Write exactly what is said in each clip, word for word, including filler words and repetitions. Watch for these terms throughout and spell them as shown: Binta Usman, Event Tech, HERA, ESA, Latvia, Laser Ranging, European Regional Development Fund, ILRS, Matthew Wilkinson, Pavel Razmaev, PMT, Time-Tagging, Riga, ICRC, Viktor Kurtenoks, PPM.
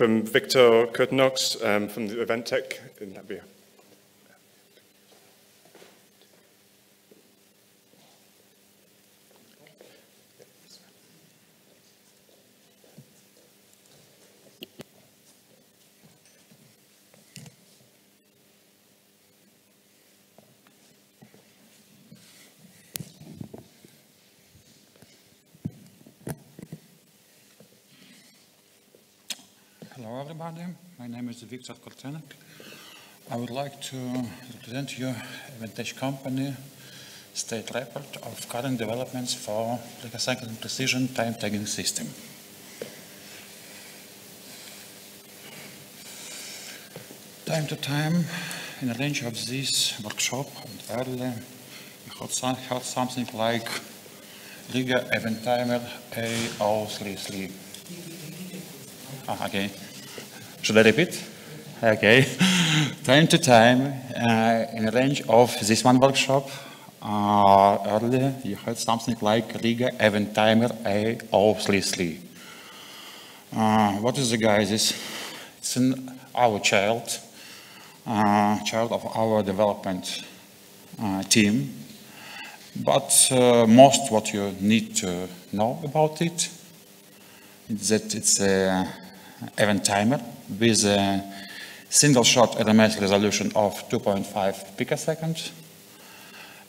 from Viktor Kurtenoks um, from the Event Tech in Latvia. Hello everybody, my name is Viktor Kurtenoks. I would like to present you Event Tech company state report of current developments for Riga Cycling Precision time tagging system. Time to time, in the range of this workshop and early, we heard, some, heard something like Riga Event Timer A zero three three. Ah, okay. Should I repeat? Okay. Time to time, uh, in the range of this one workshop, uh, earlier you heard something like Riga Event Timer A zero three three. Uh, what is the guys? It's an, our child, uh, child of our development uh, team. But uh, most what you need to know about it is that it's a event timer with a single shot L M S resolution of two point five picosecond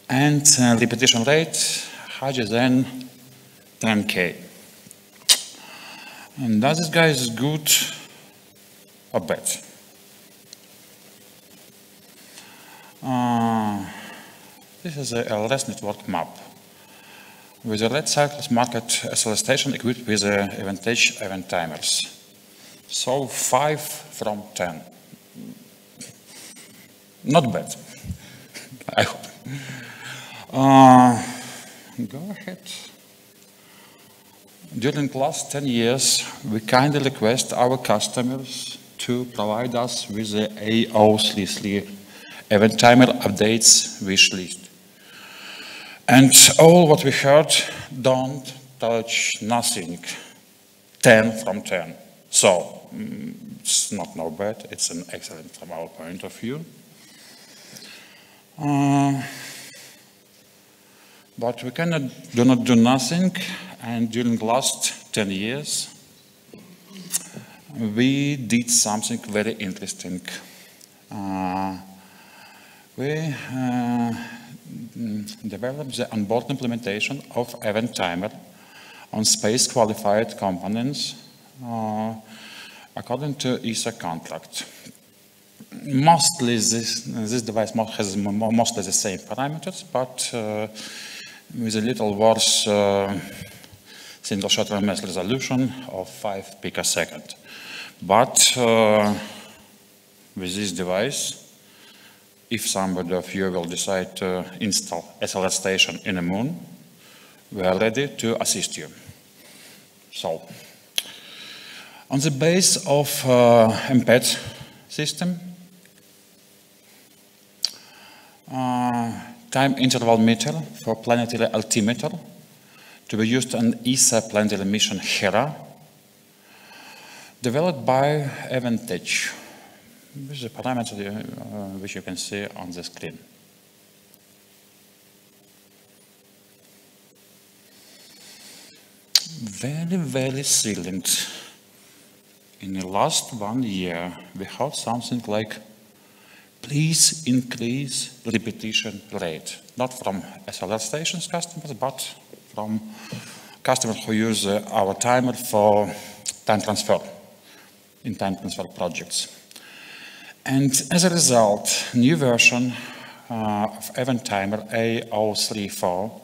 and a repetition rate higher than ten K. And does this guy is good or bad? Uh, this is a I L R S network map with a red cycles market S L S station equipped with a Event Tech event timers. So five from ten. Not bad, I hope. Uh, go ahead. During the last ten years, we kindly request our customers to provide us with the A zero three three event timer updates wish list. And all what we heard, don't touch nothing. ten from ten. So, it's not no bad, it's an excellent from our point of view. Uh, but we cannot do not do nothing, and during the last ten years we did something very interesting. Uh, we uh, developed the onboard implementation of event timer on space qualified components uh, according to E S A contract. Mostly this, this device has mostly the same parameters, but uh, with a little worse uh, single shot L M S resolution of five picosecond. But uh, with this device, if somebody of you will decide to install S L S station in the moon, we are ready to assist you. So, on the base of uh, M P E D system, uh, time interval meter for planetary altimeter to be used on E S A planetary mission HERA, developed by Event Tech, with the parameter uh, which you can see on the screen. Very, very thrilling. In the last one year, we had something like, please increase repetition rate. Not from S L S stations customers, but from customers who use uh, our timer for time transfer, in time transfer projects. And as a result, new version uh, of Event Timer A zero three four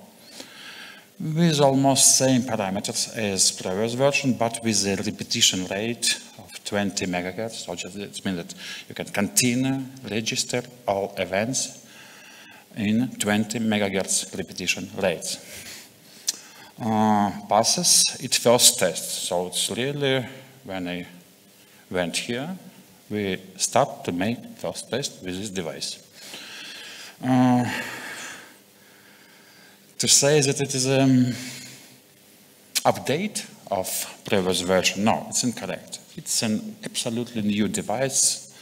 with almost same parameters as previous version, but with a repetition rate of twenty megahertz, so it means that you can continue register all events in twenty megahertz repetition rates. Uh, passes its first test, so it's really when I went here, we start to make first test with this device. Uh, To say that it is an update of previous version. No, it's incorrect. It's an absolutely new device,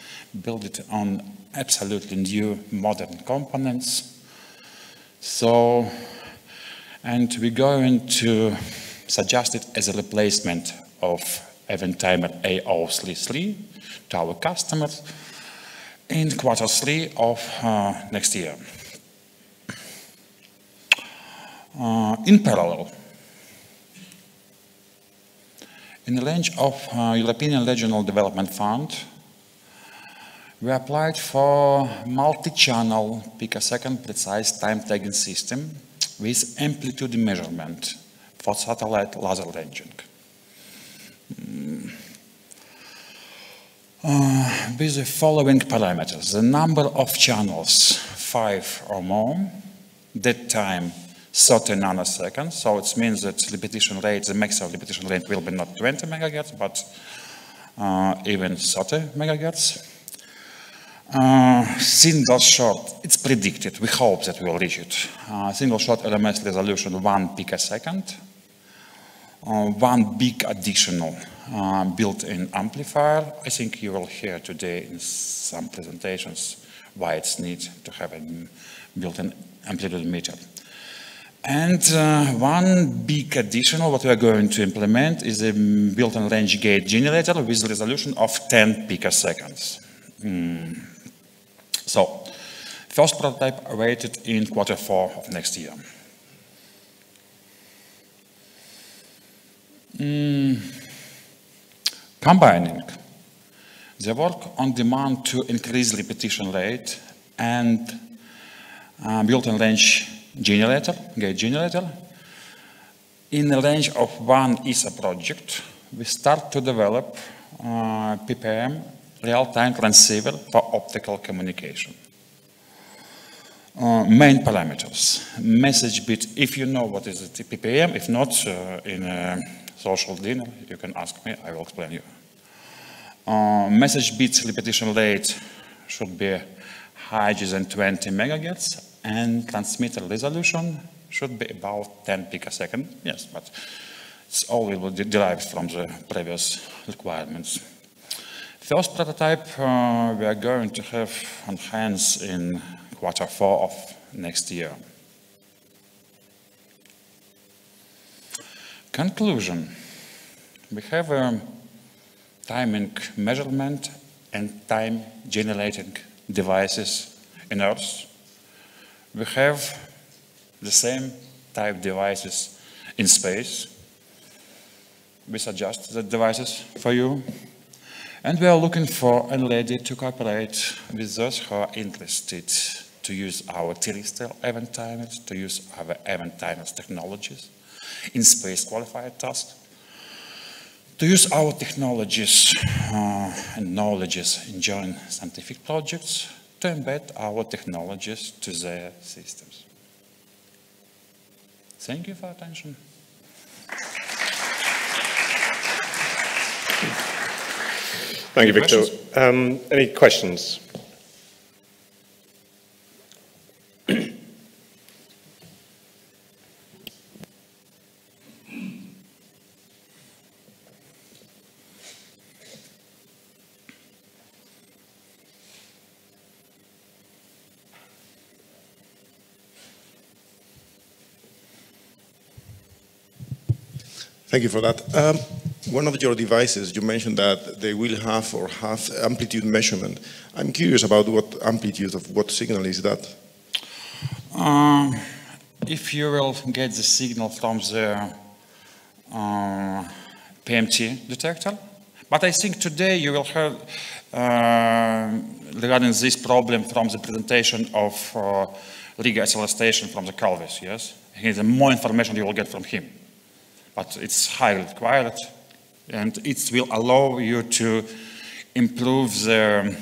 built on absolutely new modern components. So, and we're going to suggest it as a replacement of Event Timer A zero three three to our customers in quarter three of uh, next year. Uh, in parallel, in the range of uh, European Regional Development Fund, we applied for multi-channel picosecond precise time tagging system with amplitude measurement for satellite laser ranging. Mm. Uh, with the following parameters: the number of channels, five or more, dead time, thirty nanoseconds, so it means that repetition rate, the maximum repetition rate will be not twenty megahertz, but uh, even thirty megahertz. Uh, single shot, it's predicted, we hope that we'll reach it. Uh, single shot L M S resolution, one picosecond. Uh, one big additional uh, built-in amplifier. I think you will hear today in some presentations why it's needed to have a built-in amplitude meter. And uh, one big additional, what we are going to implement is a built-in range gate generator with a resolution of ten picoseconds. Mm. So, first prototype awaited in quarter four of next year. Mm. Combining the work on demand to increase repetition rate and uh, built-in range generator, gate generator. In the range of one E S A project, we start to develop uh, P P M, real-time transceiver for optical communication. Uh, main parameters, message bit, if you know what is the P P M, if not, uh, in a social dinner, you can ask me, I will explain you. Uh, message bit repetition rate should be higher than twenty megahertz, and transmitter resolution should be about ten picosecond. Yes, but it's all it will be derived from the previous requirements. First prototype uh, we are going to have on hands in quarter four of next year. Conclusion. We have a timing measurement and time generating devices in Earth. We have the same type devices in space. We suggest the devices for you. And we are looking for and ready to cooperate with those who are interested to use our terrestrial event timers, to use our event timers technologies in space qualified tasks, to use our technologies uh, and knowledges in joint scientific projects, to embed our technologies to their systems. Thank you for attention. Thank you, Viktor. Um, any questions? Thank you for that. Um, One of your devices, you mentioned that they will have or have amplitude measurement. I'm curious about what amplitude of what signal is that? Uh, if you will get the signal from the uh, P M T detector, but I think today you will hear uh, regarding this problem from the presentation of uh, Riga S L S station from the Kalvis, yes? The more information you will get from him, but it's highly required. And it will allow you to improve the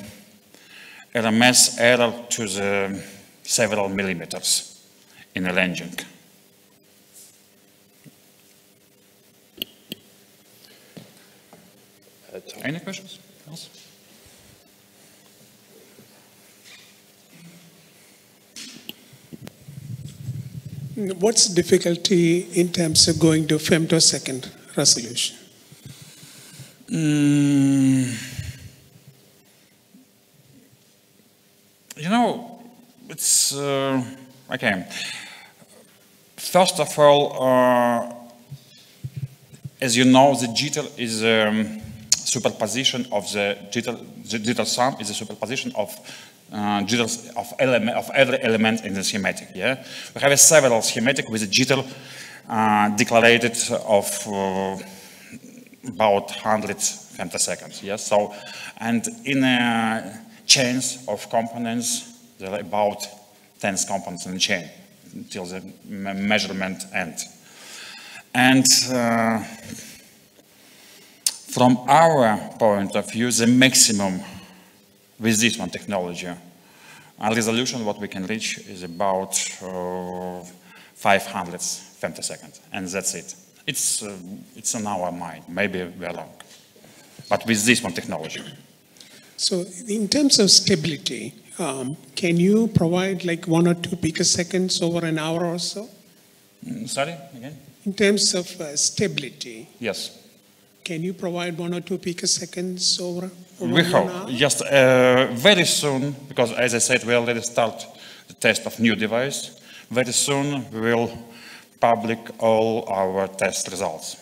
R M S error to the several millimeters in the ranging. Any questions? Else? What's the difficulty in terms of going to femtosecond? resolution? Mm. You know, it's uh, okay. First of all, uh, as you know, the jitter is um, superposition of the jitter. The jitter sum is a superposition of uh, jitters of element of every element in the schematic. Yeah, we have a several schematic with a jitter uh, declared of uh, about one hundred femtoseconds. Yes, so and in a chains of components, there are about ten components in the chain until the measurement end. And uh, from our point of view, the maximum with this one technology, our resolution what we can reach is about uh, five hundred femtoseconds, and that's it. It's uh, it's in our mind. Maybe we are wrong, but with this one technology. So in terms of stability, um, can you provide like one or two picoseconds over an hour or so? Sorry, again? In terms of uh, stability. Yes. Can you provide one or two picoseconds over, over we hope, an hour? Yes, uh, very soon, because as I said, we already start the test of new device. Very soon we will publish all our test results.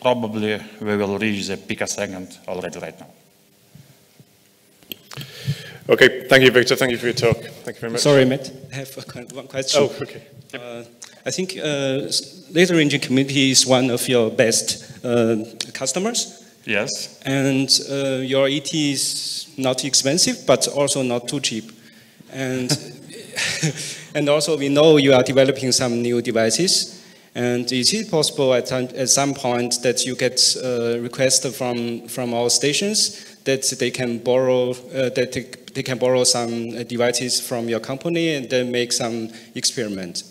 Probably we will reach the picosecond already right now. Okay, thank you, Viktor. Thank you for your talk. Thank you very much. Sorry, Matt. I have one question. Oh, okay. Yep. Uh, I think uh, laser ranging community is one of your best uh, customers. Yes. And uh, your E T is not expensive, but also not too cheap. And and also we know you are developing some new devices. And is it possible at some, at some point that you get uh, requests from from all stations that they can borrow uh, that they, they can borrow some devices from your company and then make some experiment?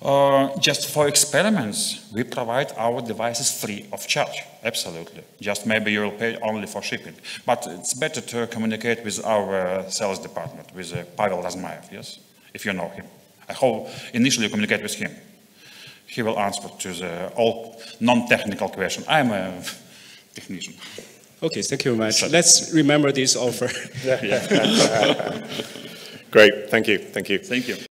Uh, just for experiments, we provide our devices free of charge. Absolutely. Just maybe you will pay only for shipping. But it's better to communicate with our sales department, with uh, Pavel Razmaev. Yes, if you know him. I hope initially you communicate with him. He will answer to the all non-technical question. I'm a technician. Okay, thank you very much. So, let's remember this offer. Yeah, yeah. Great, thank you, thank you. Thank you.